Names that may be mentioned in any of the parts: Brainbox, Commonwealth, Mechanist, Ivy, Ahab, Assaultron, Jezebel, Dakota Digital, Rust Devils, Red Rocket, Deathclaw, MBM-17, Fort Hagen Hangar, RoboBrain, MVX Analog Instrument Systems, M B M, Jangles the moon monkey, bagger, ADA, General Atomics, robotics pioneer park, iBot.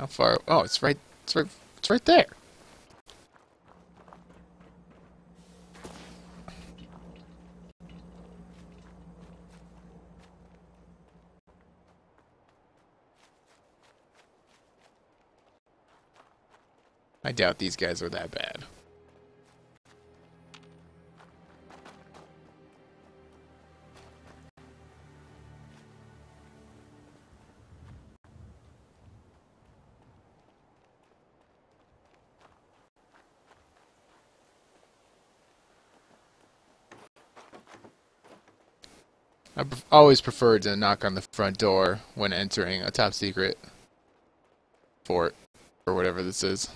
How far? Oh, it's right. It's right there. I doubt these guys are that bad. I always preferred to knock on the front door when entering a top secret fort, or whatever this is.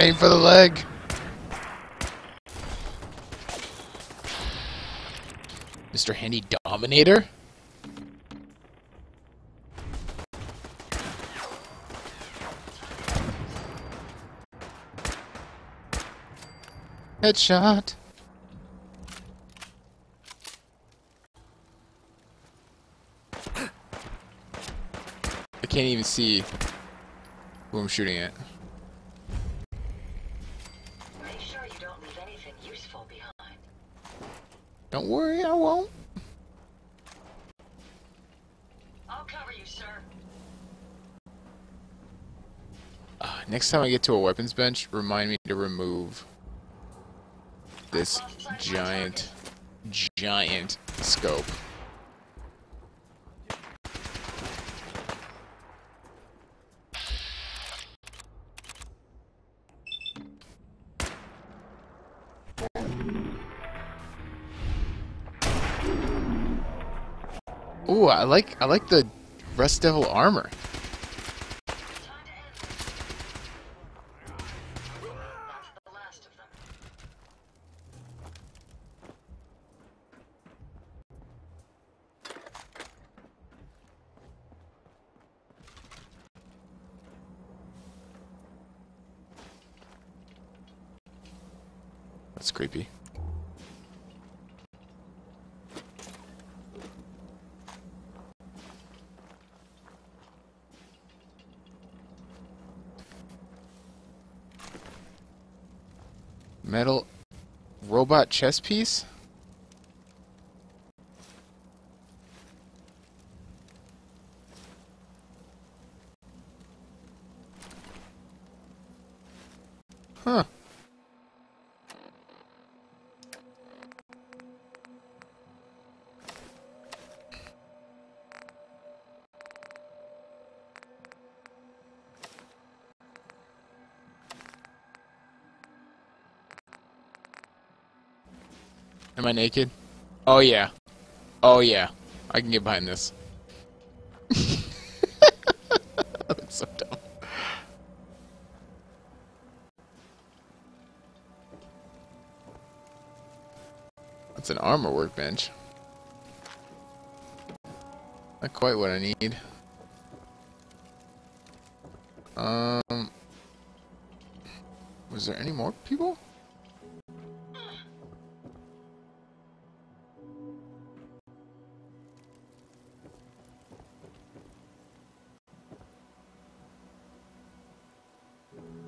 Aim for the leg. Mr. Handy Dominator? Headshot. I can't even see who I'm shooting at. Don't worry, I won't. I'll cover you, sir. Next time I get to a weapons bench, remind me to remove this giant scope. Ooh, I like the Rust Devil armor. That's creepy. Metal robot chess piece? Huh. Am I naked? Oh yeah. Oh yeah. I can get behind this. That's so dumb. That's an armor workbench. Not quite what I need. Was there any more people?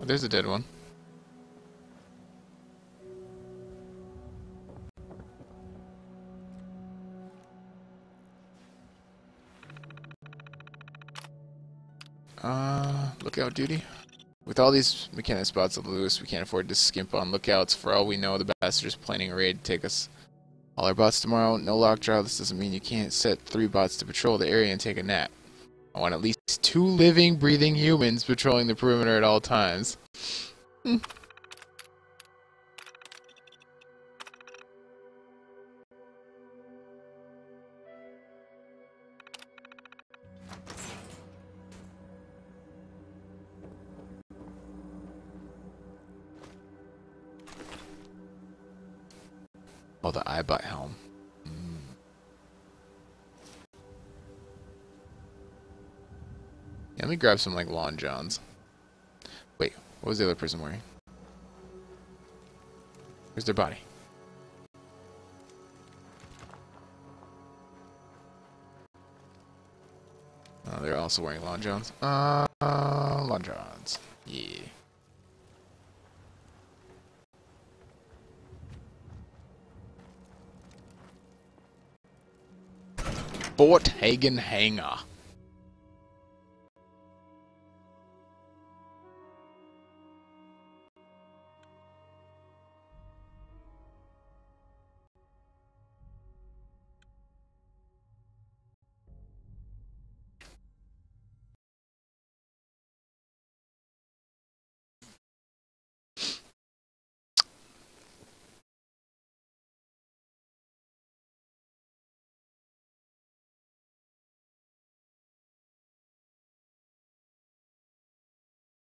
There's a dead one. Lookout duty. With all these mechanic spots to lose, we can't afford to skimp on lookouts. For all we know, the bastard's planning a raid to take us all our bots tomorrow. No lock draw. This doesn't mean you can't set 3 bots to patrol the area and take a nap. I want at least 2 living, breathing humans patrolling the perimeter at all times. Oh, the iBot helm. Yeah, let me grab some, like, Long Johns. Wait, what was the other person wearing? Where's their body? Oh, they're also wearing Long Johns. Long Johns. Yeah. Fort Hagen Hangar.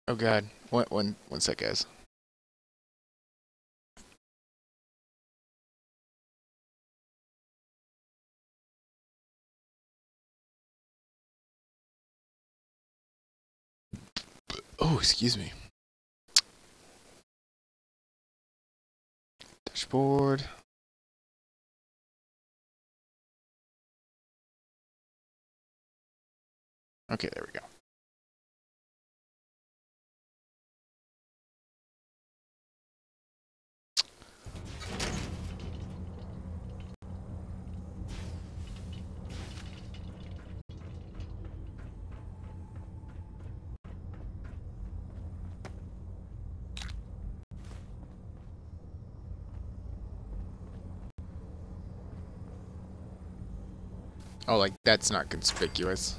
Oh god, one sec, guys. Oh, excuse me. Dashboard. Okay, there we go. Oh, like, that's not conspicuous.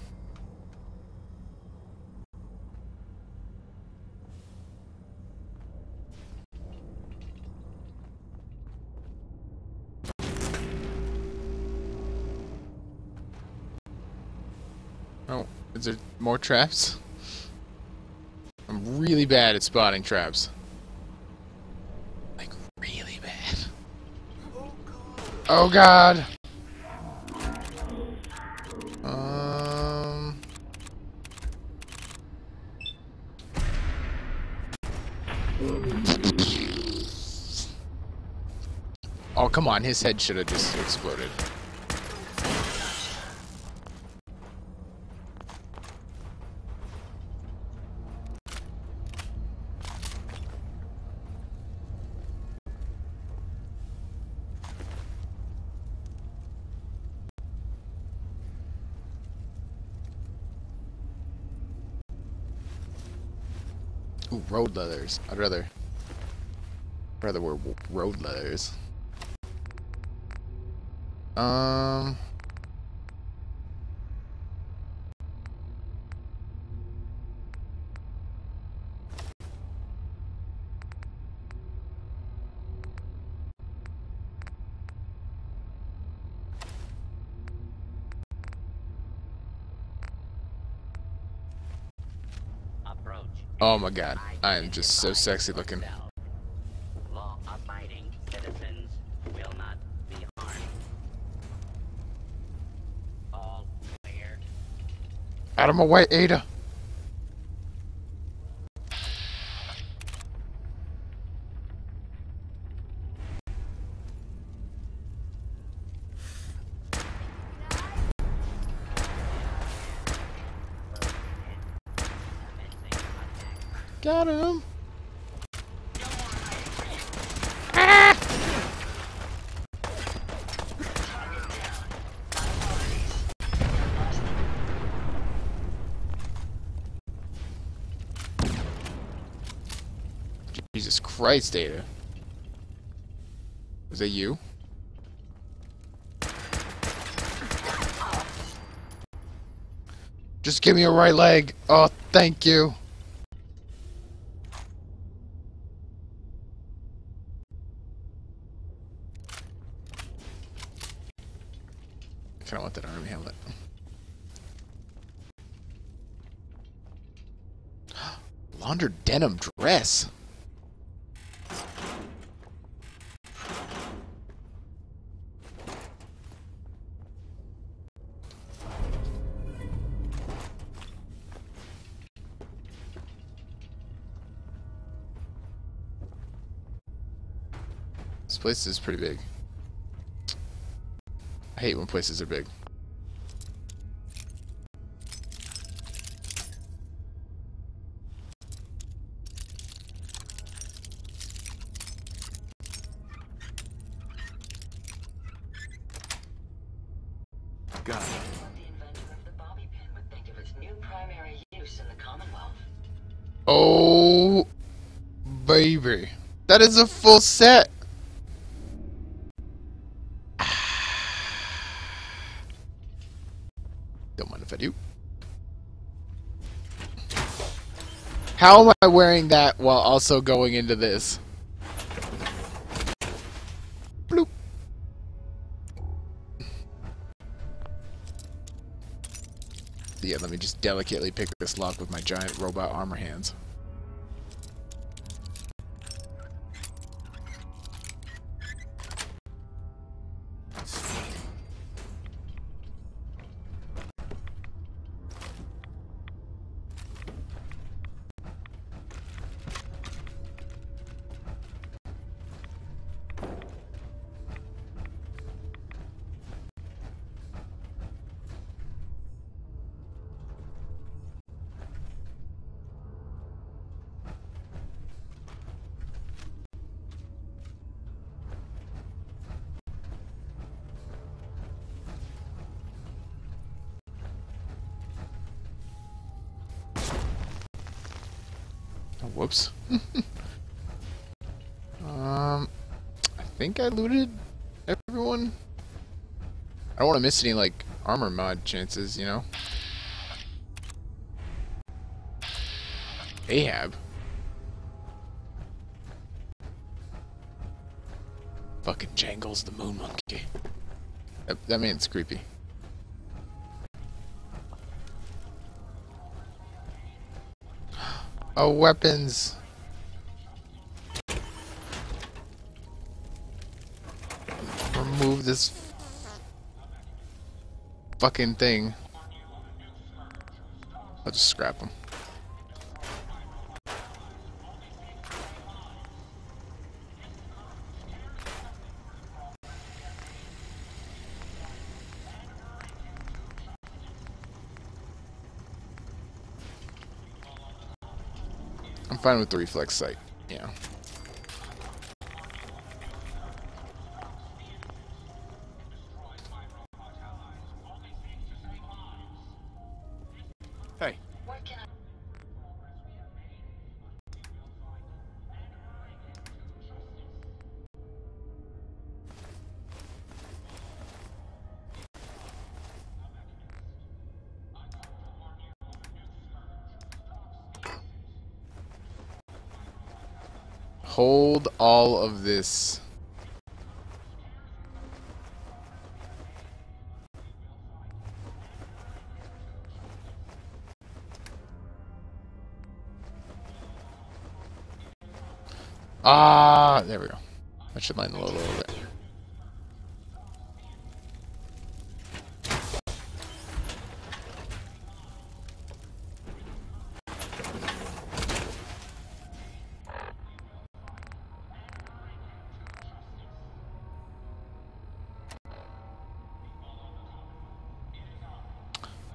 Oh, is there more traps? I'm really bad at spotting traps. Like, really bad. Oh, God! Oh, come on, his head should have just exploded. Ooh, road leathers. I'd rather wear road leathers. Approach. Oh my god, I am just so sexy looking. Out of my way, Ada! Got him! Jesus Christ, Data. Was that you? Just give me a right leg. Oh, thank you. I kinda want that army helmet. Laundered denim dress. This place is pretty big. I hate when places are big. Got it. The inventor of the bobby pin would think of its new primary use in the Commonwealth. Oh, baby. That is a full set. Don't mind if I do. How am I wearing that while also going into this? Bloop. Yeah, let me just delicately pick this lock with my giant robot armor hands. Whoops. I think I looted everyone. I don't want to miss any, like, armor mod chances, you know? Ahab. Fucking Jangles the moon monkey. That man's creepy. Oh, weapons! Remove this fucking thing. I'll just scrap them. I'm fine with the reflex sight, yeah. Hey. Hold all of this. Ah, there we go. That should line the load a little bit.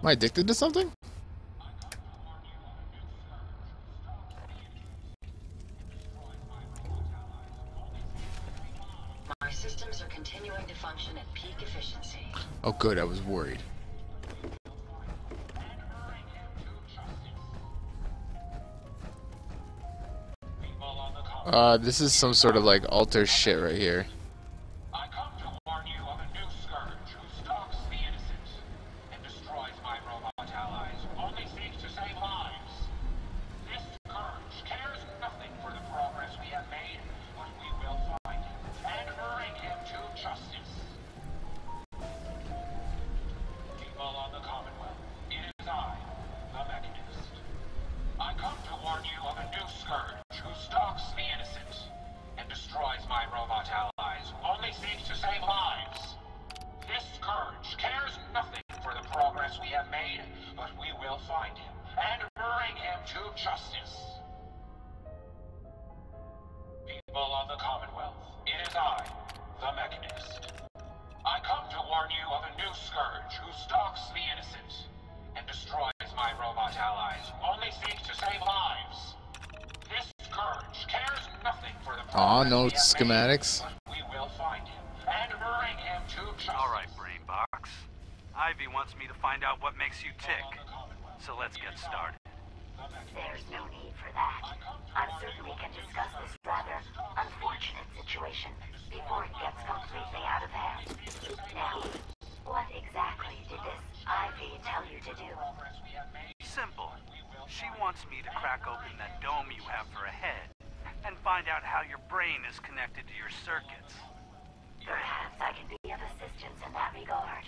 Am I addicted to something? My systems are continuing to function at peak efficiency. Oh good, I was worried. This is some sort of like altar shit right here. Who stalks the innocent and destroys my robot allies Mechanist. I come to warn you of a new scourge who stalks the innocent and destroys my robot allies who only seek to save lives. This scourge cares nothing for the progress. No schematics. We will find him and bring him to justice. All right, Brainbox. Ivy wants me to find out what makes you tick, so let's get started. There's no need for that. I'm certain we can discuss this rather unfortunate situation before it gets completely out of hand. Now, what exactly did this Ivy tell you to do? Simple. She wants me to crack open that dome you have for a head and find out how your brain is connected to your circuits. Perhaps I can be of assistance in that regard.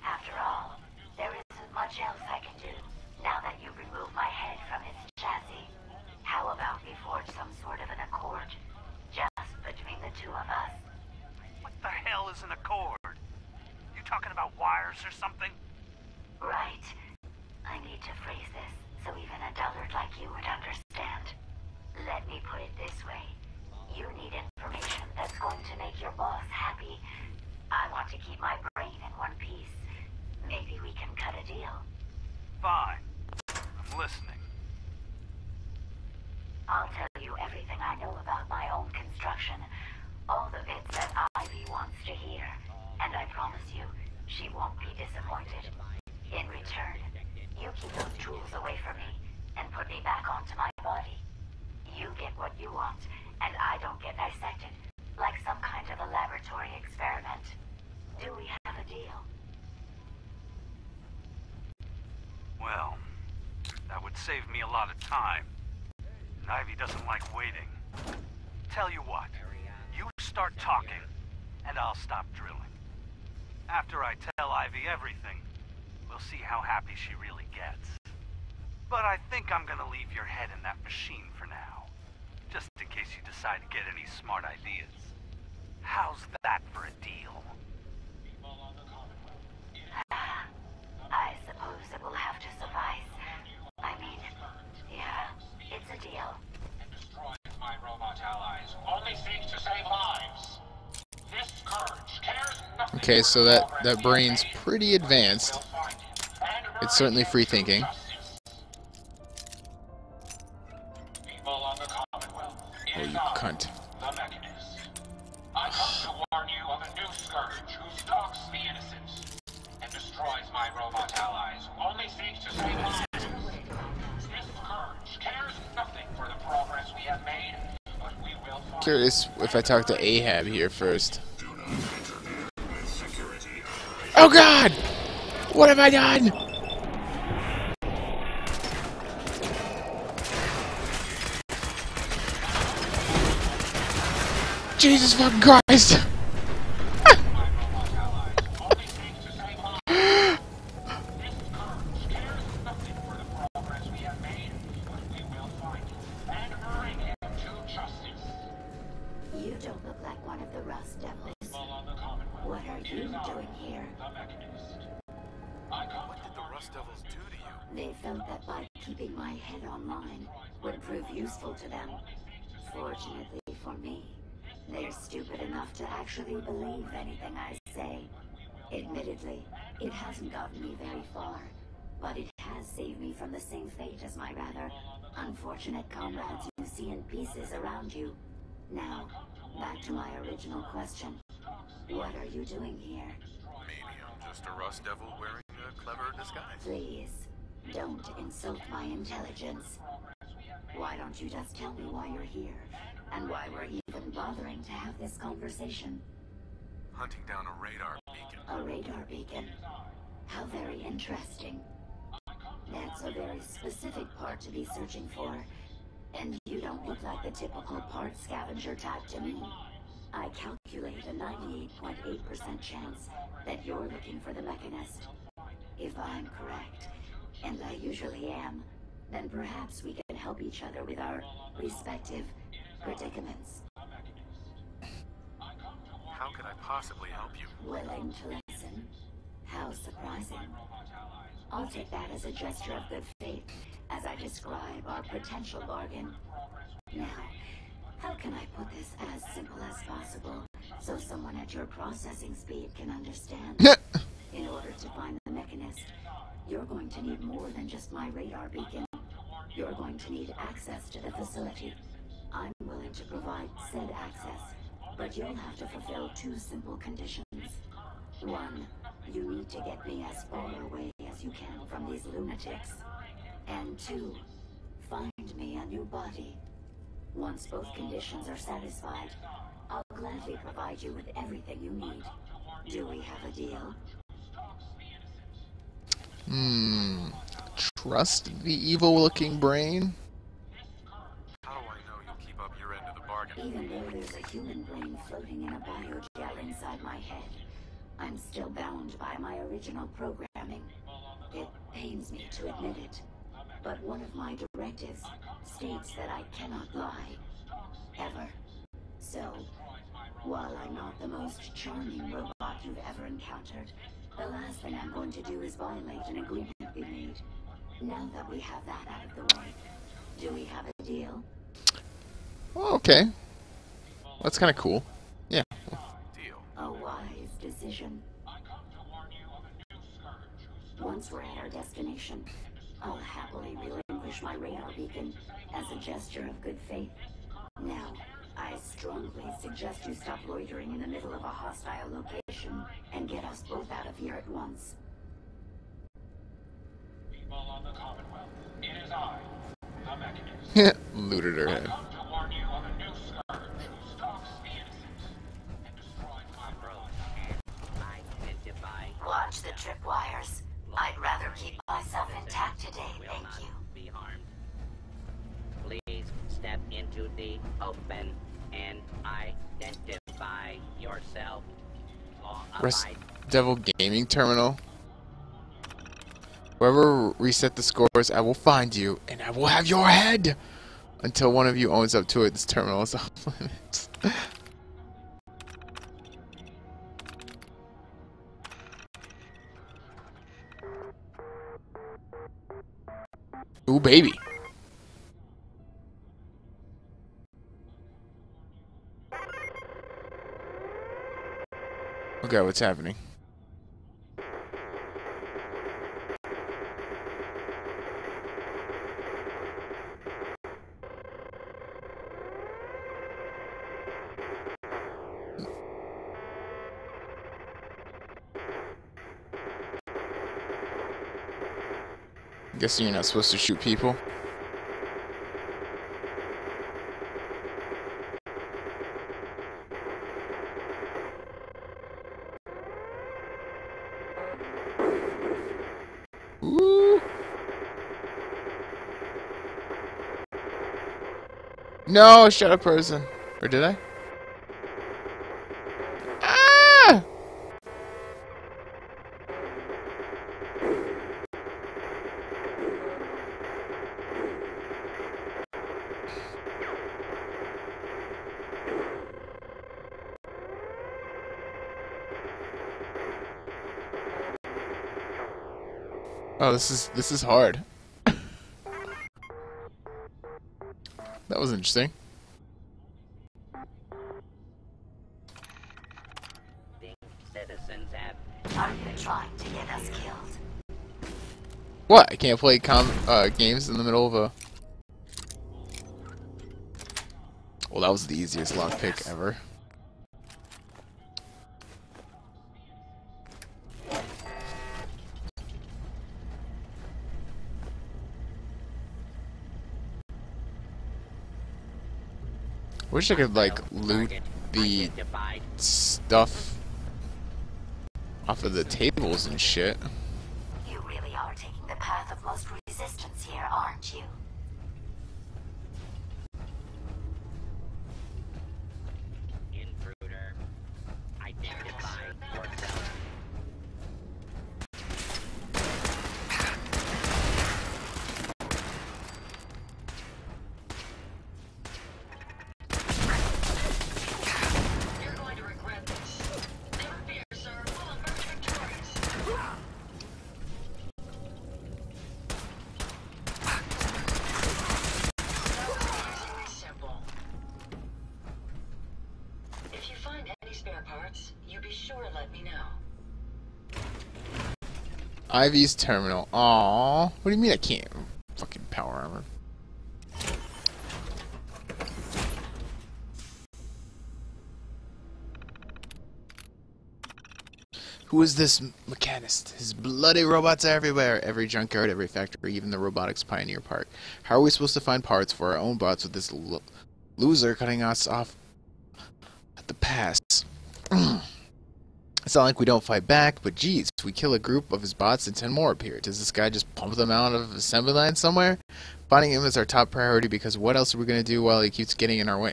After all, there isn't much else I can do. Now that you remove my head from its chassis, how about we forge some sort of an accord? Just between the two of us. What the hell is an accord? You talking about wires or something? Right. I need to phrase this so even a dullard like you would understand. Let me put it this way. You need information that's going to make your boss happy. I want to keep my brain in one piece. Maybe we can cut a deal. Fine. I'm listening. I'll tell you everything I know about my own construction. All the bits that Ivy wants to hear. And I promise you, she won't be disappointed. In return, you keep those tools away from me and put me back onto my body. You get what you want, and I don't get dissected like some kind of a laboratory experiment. Do we have a deal? Well, that would save me a lot of time. And Ivy doesn't like waiting. Tell you what, you start talking, and I'll stop drilling. After I tell Ivy everything, we'll see how happy she really gets. But I think I'm gonna leave your head in that machine for now. Just in case you decide to get any smart ideas. How's that for a deal? I suppose it will have to suffice. I mean, yeah, it's a deal. And destroys my robot allies who only seek to save lives. This scourge cares nothing. Okay, so that brain's pretty advanced. It's certainly free thinking. People of the Commonwealth. Oh, you cunt. The Mechanist. I come to warn you of a new scourge who stalks the innocent and destroys my robot allies who only seek to save lives. This scourge cares nothing for the progress we have made, but we will find. Curious if I talk to Ahab here first. Do not interfere with security. Oh God! What have I done? Jesus fucking Christ! You don't look like one of the Rust Devils. What are you doing here? What did the Rust Devils do to you? They felt that by keeping my head on mine would prove useful to them. Fortunately for me, they're stupid enough to actually believe anything I say. Admittedly, it hasn't gotten me very far, but it has saved me from the same fate as my rather unfortunate comrades you see in pieces around you. Now, back to my original question. What are you doing here? Maybe I'm just a Rust Devil wearing a clever disguise. Please, don't insult my intelligence. Why don't you just tell me why you're here, and why we're even bothering to have this conversation? Hunting down a radar beacon. A radar beacon? How very interesting. That's a very specific part to be searching for, and you don't look like the typical part scavenger type to me. I calculate a 98.8% chance that you're looking for the Mechanist. If I'm correct, and I usually am, then perhaps we can help each other with our respective predicaments. How could I possibly help you? Willing to listen? How surprising. I'll take that as a gesture of good faith as I describe our potential bargain. Now, how can I put this as simple as possible so someone at your processing speed can understand. In order to find the Mechanist, you're going to need more than just my radar beacon. You're going to need access to the facility. I'm willing to provide said access, but you'll have to fulfill two simple conditions. One, you need to get me as far away as you can from these lunatics. And two, find me a new body. Once both conditions are satisfied, I'll gladly provide you with everything you need. Do we have a deal? Trust the evil-looking brain? How do I know you'll keep up your end of the bargain? Even though there's a human brain floating in a biogel inside my head, I'm still bound by my original programming. It pains me to admit it, but one of my directives states that I cannot lie. Ever. So, while I'm not the most charming robot you've ever encountered, the last thing I'm going to do is violate an agreement we made. Now that we have that out of the way, do we have a deal? Well, okay. That's kind of cool. Yeah. A wise decision. Once we're at our destination, I'll happily relinquish my radar beacon as a gesture of good faith. Now, I strongly suggest you stop loitering in the middle of a hostile location and get us both out of here at once. People of the Commonwealth, it is I, the Mechanist. Yeah, looted her head. I come to warn you of a new scourge who stalks the innocent and destroys my world. Watch the tripwires. I'd rather keep myself intact today, thank you. Please step into the open and identify yourself. Rust Devil Gaming Terminal. Whoever reset the scores, I will find you and I will have your head until one of you owns up to it. This terminal is off limits. Ooh, baby. Okay, what's happening? I'm guessing you're not supposed to shoot people. Ooh. No, I shot a person. Or did I? Oh, this is hard. That was interesting. Are you trying to get us killed? What? I can't play games in the middle of a. Well, that was the easiest lockpick ever. I wish I could, like, loot the stuff off of the tables and shit. You really are taking the path of most resistance here, aren't you? Intruder, identify yourself. spare parts, you be sure to let me know. Ivy's terminal. Aww. What do you mean I can't? Fucking power armor. Who is this mechanist? His bloody robots are everywhere. Every junkyard, every factory, even the robotics pioneer park. How are we supposed to find parts for our own bots with this loser cutting us off at the pass? It's not like we don't fight back, but geez, we kill a group of his bots and 10 more appear. Does this guy just pump them out of assembly line somewhere? Finding him is our top priority because what else are we going to do while he keeps getting in our way?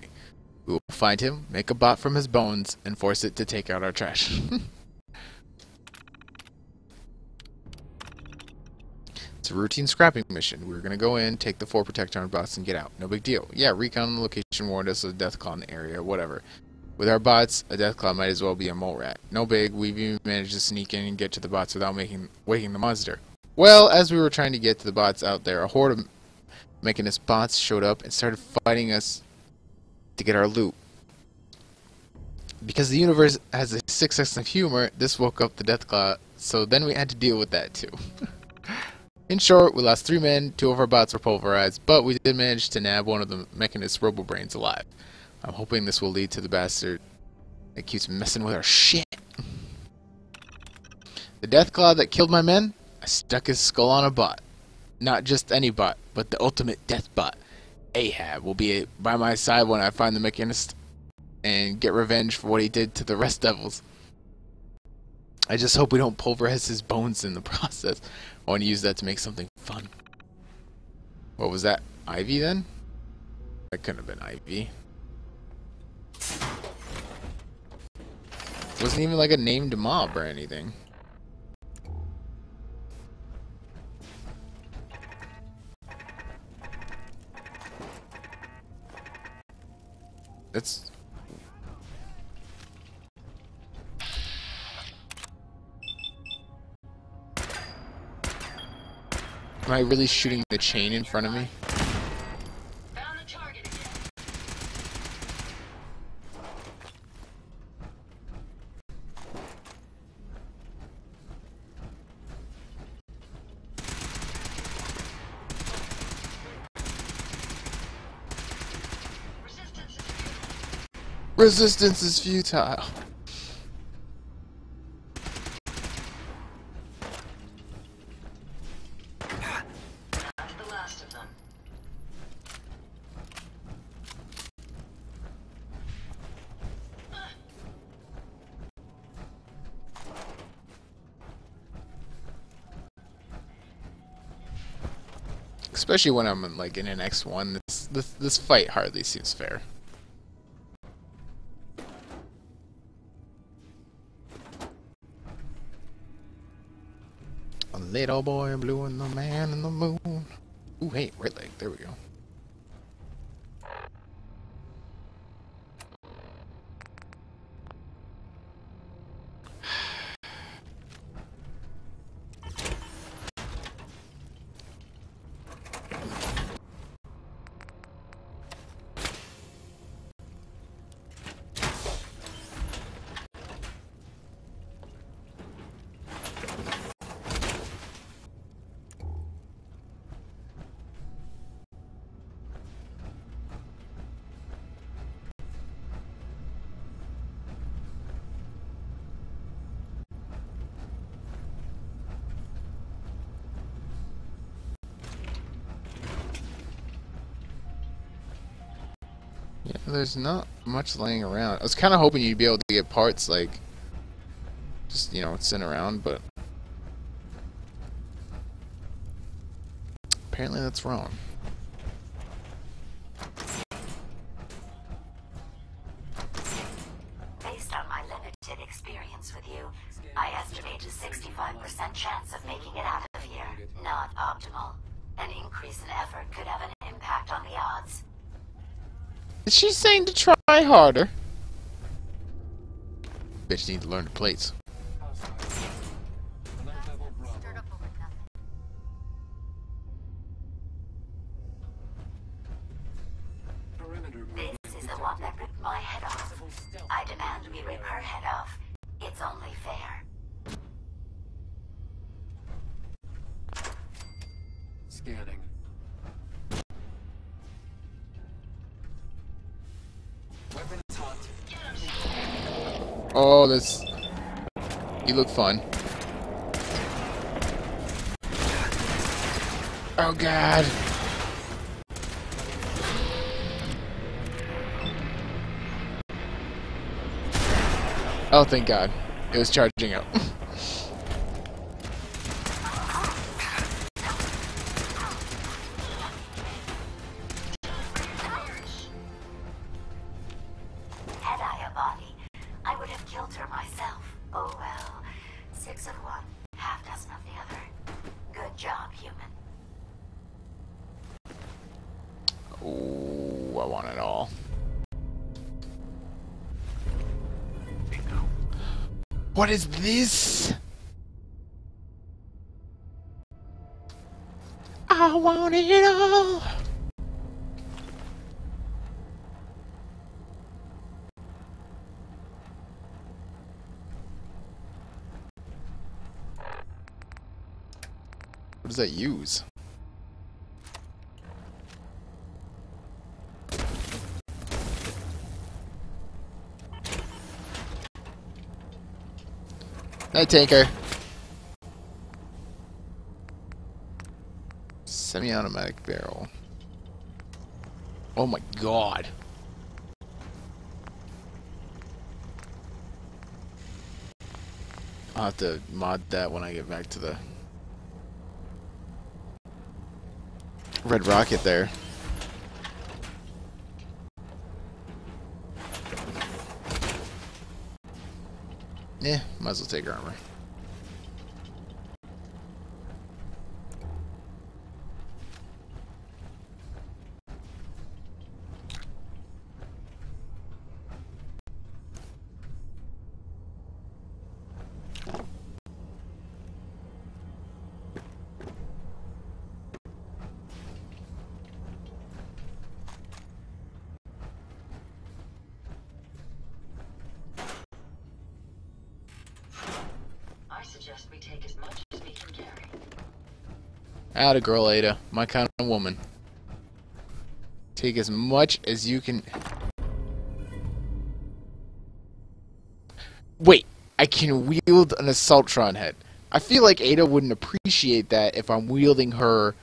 We will find him, make a bot from his bones, and force it to take out our trash. It's a routine scrapping mission. We were gonna go in, take the 4 protector on bots, and get out. No big deal. Yeah, recon on the location warned us of a deathclaw in the area, whatever. With our bots, a deathclaw might as well be a mole rat. No big, we've even managed to sneak in and get to the bots without waking the monster. Well, as we were trying to get to the bots out there, a horde of mechanist bots showed up and started fighting us to get our loot. Because the universe has a sick sense of humor, this woke up the deathclaw, so then we had to deal with that too. In short, we lost 3 men, 2 of our bots were pulverized, but we did manage to nab one of the mechanist's RoboBrains alive. I'm hoping this will lead to the bastard that keeps messing with our shit. The deathclaw that killed my men? I stuck his skull on a bot. Not just any bot, but the ultimate death bot. Ahab will be by my side when I find the mechanist and get revenge for what he did to the Rust Devils. I just hope we don't pulverize his bones in the process. I want to use that to make something fun. What was that? Ivy then? That couldn't have been Ivy. Wasn't even like a named mob or anything. That's... Am I really shooting the chain in front of me? Found the target again. Resistance is futile. Especially when I'm in, like in an X1, this fight hardly seems fair. A little boy blue and the man in the moon. Ooh, hey, right leg. There we go. There's not much laying around. I was kind of hoping you'd be able to get parts, like, just, you know, sent around, but apparently that's wrong. Based on my limited experience with you, I estimate a 65% chance of making it out of here. Not optimal. An increase in effort could have an impact on the odds. She's saying to try harder. Bitch needs to learn the plates. This is the one that ripped my head off. I demand we rip her Oh, this... You look fun. Oh, God. Oh, thank God. It was charging up. What is this? I want it all. What does that use? Hi, Tanker. Semi-automatic barrel. Oh my God. I'll have to mod that when I get back to the Red Rocket there. Yeah, might as well take armor. Atta girl, Ada. My kind of woman. Take as much as you can... Wait, I can wield an Assaultron head. I feel like Ada wouldn't appreciate that if I'm wielding her...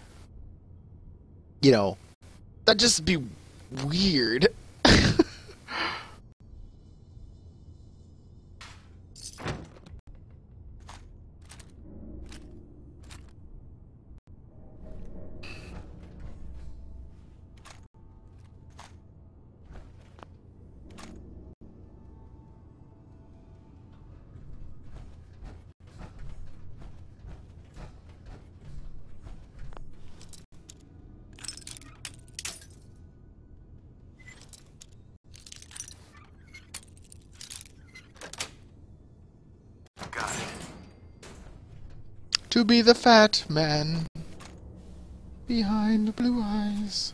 You know... That'd just be weird. To be the fat man behind the blue eyes.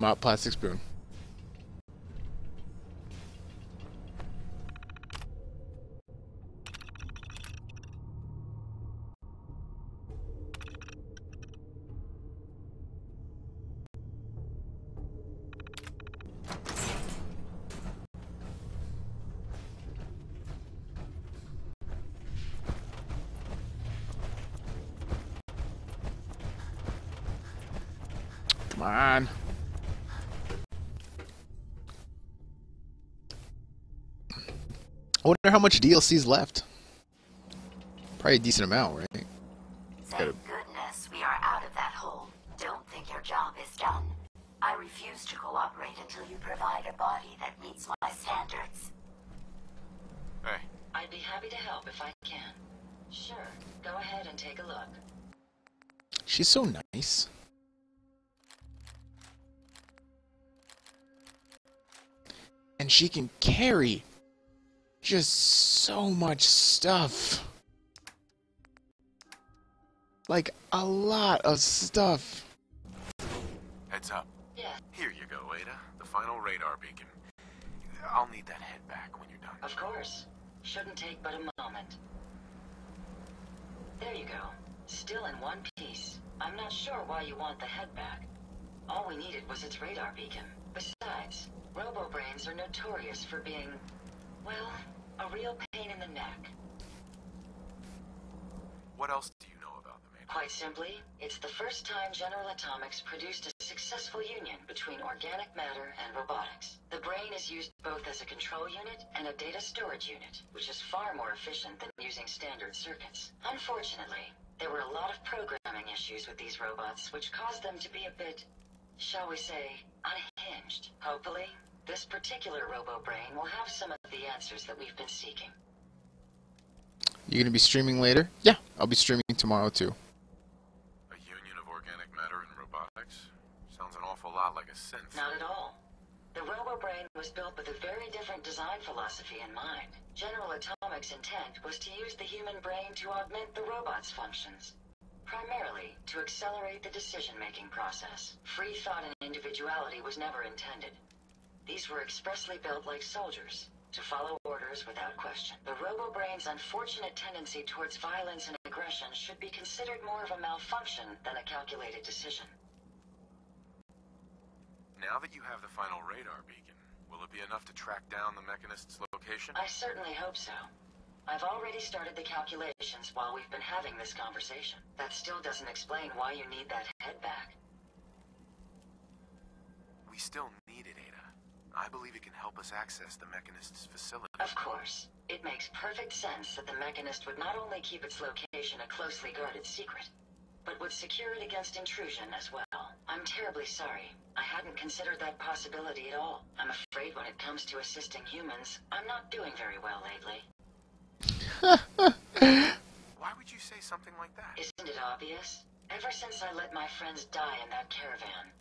Mop plastic spoon. Come on. I wonder how much DLC's left. Probably a decent amount, right? Thank goodness we are out of that hole. Don't think your job is done. I refuse to cooperate until you provide a body that meets my standards. Hey. I'd be happy to help if I can. Sure. Go ahead and take a look. She's so nice. And she can carry just so much stuff. Like, a lot of stuff. Heads up. Yeah. Here you go, Ada. The final radar beacon. I'll need that head back when you're done. Of course. Shouldn't take but a moment. There you go. Still in one piece. I'm not sure why you want the head back. All we needed was its radar beacon. Besides, RoboBrains are notorious for being, well, a real pain in the neck. What else do you know about them, Amy? Quite simply, it's the first time General Atomics produced a successful union between organic matter and robotics. The brain is used both as a control unit and a data storage unit, which is far more efficient than using standard circuits. Unfortunately, there were a lot of programming issues with these robots, which caused them to be a bit, shall we say, unhinged. Hopefully, this particular RoboBrain will have some of the answers that we've been seeking. You gonna be streaming later? Yeah, I'll be streaming tomorrow too. A union of organic matter and robotics? Sounds an awful lot like a synth. Not at all. The RoboBrain was built with a very different design philosophy in mind. General Atomics' intent was to use the human brain to augment the robot's functions, primarily to accelerate the decision-making process. Free thought and individuality was never intended. These were expressly built like soldiers, to follow orders without question. The RoboBrain's unfortunate tendency towards violence and aggression should be considered more of a malfunction than a calculated decision. Now that you have the final radar beacon, will it be enough to track down the Mechanist's location? I certainly hope so. I've already started the calculations while we've been having this conversation. That still doesn't explain why you need that head back. We still need it, Ada. I believe it can help us access the Mechanist's facility. Of course. It makes perfect sense that the Mechanist would not only keep its location a closely guarded secret, but would secure it against intrusion as well. I'm terribly sorry. I hadn't considered that possibility at all. I'm afraid when it comes to assisting humans, I'm not doing very well lately. Why would you say something like that? Isn't it obvious? Ever since I let my friends die in that caravan,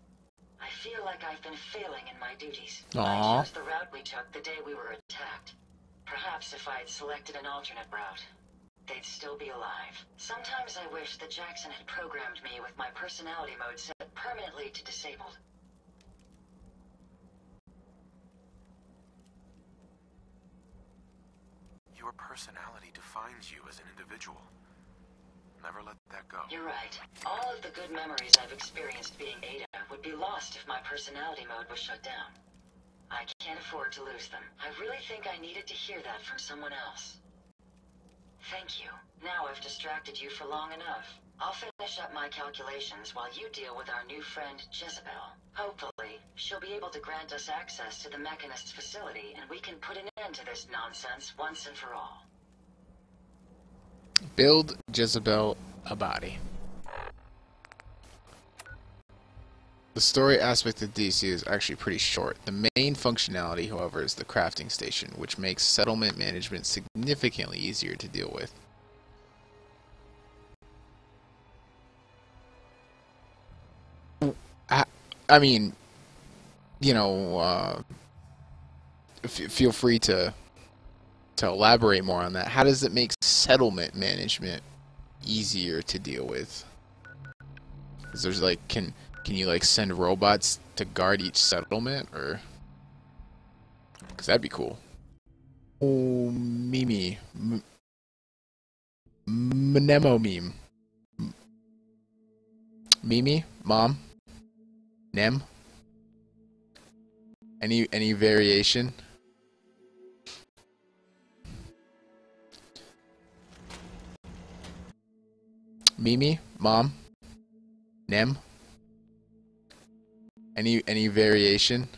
I feel like I've been failing in my duties. Aww. I chose the route we took the day we were attacked. Perhaps if I had selected an alternate route, they'd still be alive. Sometimes I wish that Jackson had programmed me with my personality mode set permanently to disabled. Your personality defines you as an individual. Never let that go. You're right. All of the good memories I've experienced being Ada would be lost if my personality mode was shut down. I can't afford to lose them. I really think I needed to hear that from someone else. Thank you. Now I've distracted you for long enough. I'll finish up my calculations while you deal with our new friend, Jezebel. Hopefully, she'll be able to grant us access to the Mechanist's facility and we can put an end to this nonsense once and for all. Build Jezebel a body. The story aspect of DC is actually pretty short. The main functionality, however, is the crafting station, which makes settlement management significantly easier to deal with. I mean, you know, feel free to elaborate more on that. How does it make settlement management easier to deal with? Because there's like, can you like send robots to guard each settlement, or? Because that'd be cool. Oh, Mimi, Mnemo meme. Mimi, mom. Nem? Any variation? Mimi, mom, Nem? Any variation?